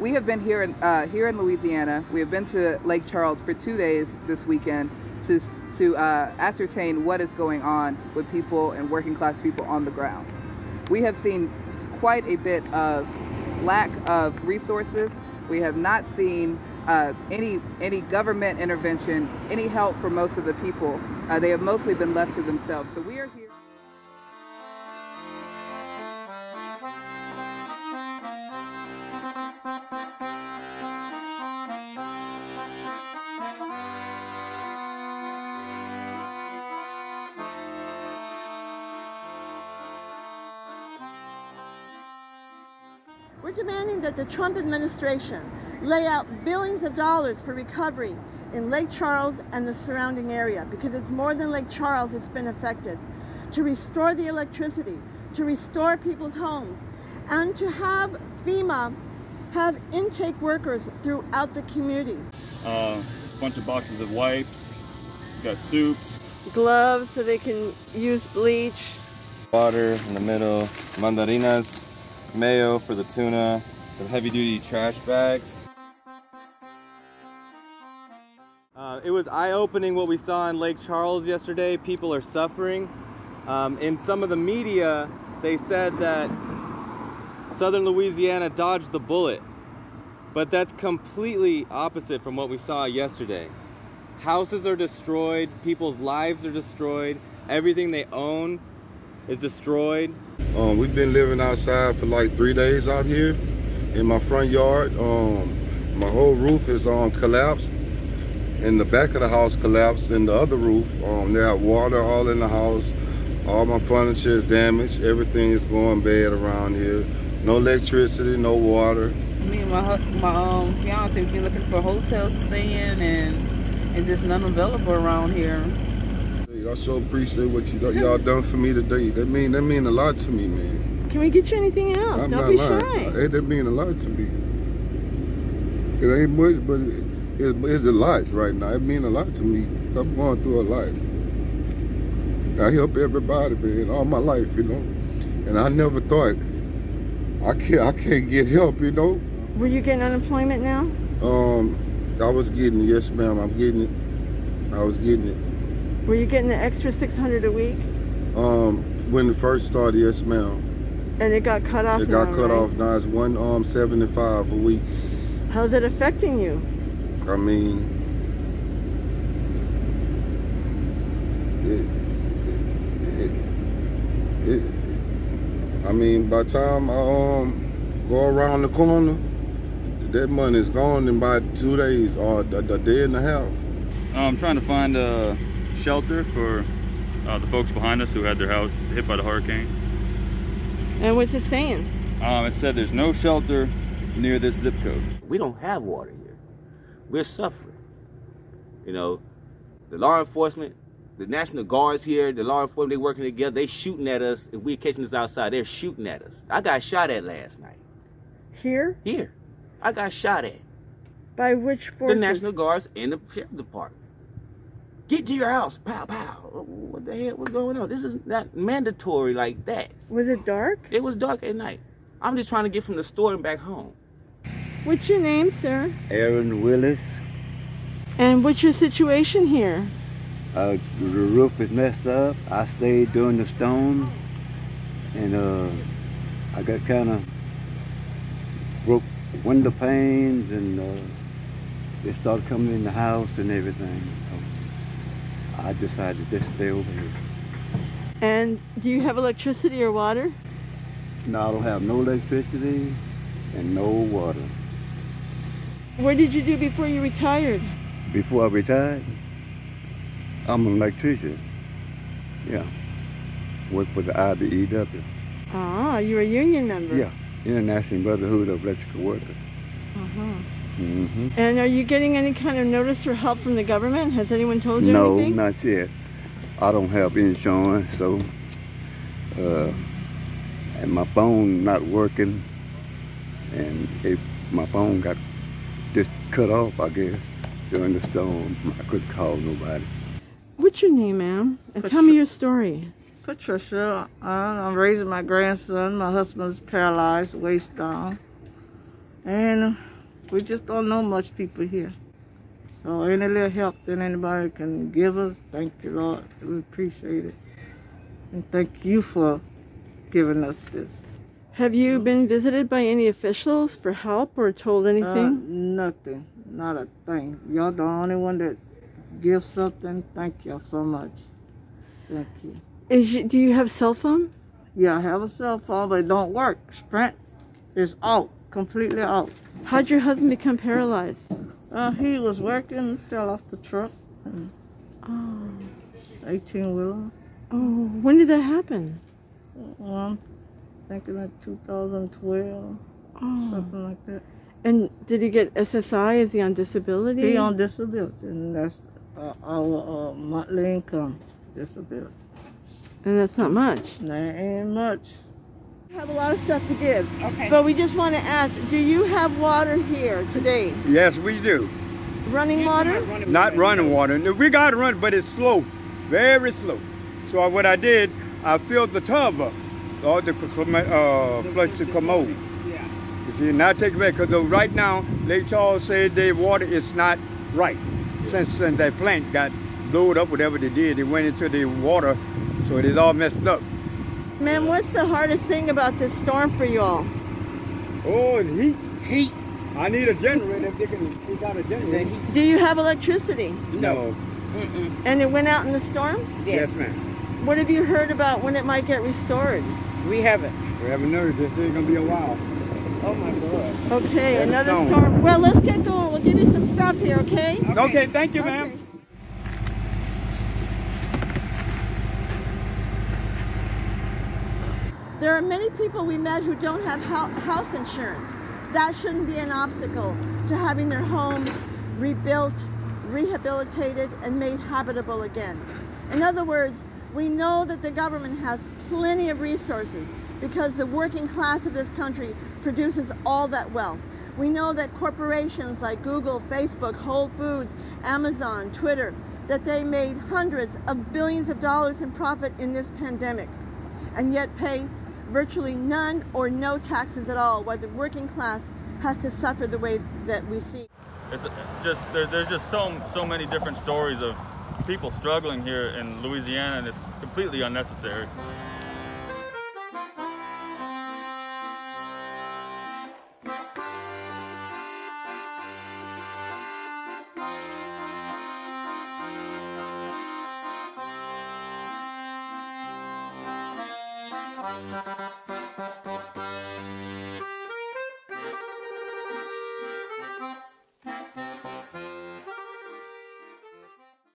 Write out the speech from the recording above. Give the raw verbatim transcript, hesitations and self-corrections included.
We have been here in, uh, here in Louisiana. We have been to Lake Charles for two days this weekend to, to uh, ascertain what is going on with people and working class people on the ground. We have seen quite a bit of lack of resources. We have not seen uh, any, any government intervention, any help for most of the people. Uh, they have mostly been left to themselves. So we are here. We're demanding that the Trump administration lay out billions of dollars for recovery in Lake Charles and the surrounding area, because it's more than Lake Charles that's been affected, to restore the electricity, to restore people's homes, and to have FEMA have intake workers throughout the community. A uh, bunch of boxes of wipes, got soups. Gloves so they can use bleach. Water in the middle, mandarinas. Mayo for the tuna, some heavy-duty trash bags. Uh, it was eye-opening what we saw in Lake Charles yesterday. People are suffering. Um, in some of the media, they said that Southern Louisiana dodged the bullet, but that's completely opposite from what we saw yesterday. Houses are destroyed, people's lives are destroyed, everything they own is destroyed. Um, we've been living outside for like three days out here in my front yard. Um, my whole roof is um, collapsed, and the back of the house collapsed, and the other roof. Um, they have water all in the house. All my furniture is damaged. Everything is going bad around here. No electricity, no water. Me and my my um, fiance, we've been looking for hotels to stay in, and and just none available around here. I so appreciate what y'all done for me today. That mean that mean a lot to me, man. Can we get you anything else? I'm Don't not be lying. shy. Hey, that mean a lot to me. It ain't much, but it, it, it's a lot right now. It mean a lot to me. I'm going through a lot. I help everybody, man, all my life, you know. And I never thought I can't I can't get help, you know. Were you getting unemployment now? Um, I was getting it. Yes, ma'am. I'm getting it. I was getting it. Were you getting the extra six hundred dollars a week? Um, when it first started, yes, ma'am. And it got cut off. It got now, cut right? off. Now it's one um seventy-five a week. How's it affecting you? I mean, it, it, it, I mean, by the time I um go around the corner, that money's gone in about two days or a, a day and a half. I'm trying to find a. Uh... shelter for uh, the folks behind us who had their house hit by the hurricane. And what's it saying? Um, it said there's no shelter near this zip code. We don't have water here. We're suffering. You know, the law enforcement, the National Guard's here, the law enforcement, they working together, they shooting at us. If we're catching this outside, they're shooting at us. I got shot at last night. Here? Here. I got shot at. By which forces? The National Guard's and the Sheriff's Department. Get to your house, pow, pow. What the hell was going on? This is not mandatory like that. Was it dark? It was dark at night. I'm just trying to get from the store and back home. What's your name, sir? Aaron Willis. And what's your situation here? Uh, the roof is messed up. I stayed during the storm, and uh, I got kind of broke window panes, and uh, they started coming in the house and everything. I decided to stay over here. And do you have electricity or water? No, I don't have no electricity and no water. What did you do before you retired? Before I retired? I'm an electrician. Yeah. Work for the I B E W. Ah, you're a union member? Yeah. International Brotherhood of Electrical Workers. Uh-huh. Mm-hmm. And are you getting any kind of notice or help from the government? Has anyone told you no, anything? No, not yet. I don't have insurance, so uh, and my phone not working, and it, my phone got just cut off, I guess, during the storm. I couldn't call nobody. What's your name, ma'am? And Patri tell me your story. Patricia. I'm raising my grandson. My husband's paralyzed, waist down, and We just don't know much people here. So any little help that anybody can give us, thank you, Lord. We appreciate it. And thank you for giving us this. Have you been visited by any officials for help or told anything? Uh, nothing. Not a thing. Y'all the only one that gives something. Thank y'all so much. Thank you. Is you. Do you have a cell phone? Yeah, I have a cell phone, but it don't work. Sprint is out. Completely out. How'd your husband become paralyzed? Uh, he was working, fell off the truck. Oh. eighteen-wheeler. Oh, when did that happen? Well, I'm thinking like two thousand twelve, oh. Something like that. And did he get S S I? Is he on disability? He on disability, and that's uh, our uh, monthly income, disability. And that's not much. That ain't much. We have a lot of stuff to give, okay. But we just want to ask, do you have water here today? Yes, we do. Running water? Not running water. No, we got to run, but it's slow, very slow. So what I did, I filled the tub up, all the uh, flush the commode. Yeah. You see, and I take it back, because right now, Lake Charles said their water is not right. Since, since that plant got blowed up, whatever they did, they went into the water, so it is all messed up. Ma'am, what's the hardest thing about this storm for you all? Oh, the heat. Heat. I need a generator if they can take out a generator. Do you have electricity? No. Mm-mm. And it went out in the storm? Yes, yes ma'am. What have you heard about when it might get restored? We haven't. We haven't heard. This ain't gonna be a while. Oh my God. Okay, That's another storm. storm. Well, let's get going. We'll give you some stuff here, okay? Okay, okay thank you, ma'am. Okay. There are many people we met who don't have house insurance. That shouldn't be an obstacle to having their home rebuilt, rehabilitated, and made habitable again. In other words, we know that the government has plenty of resources because the working class of this country produces all that wealth. We know that corporations like Google, Facebook, Whole Foods, Amazon, Twitter, that they made hundreds of billions of dollars in profit in this pandemic and yet pay virtually none or no taxes at all, while the working class has to suffer the way that we see. It's just, there, there's just so, so many different stories of people struggling here in Louisiana, and it's completely unnecessary.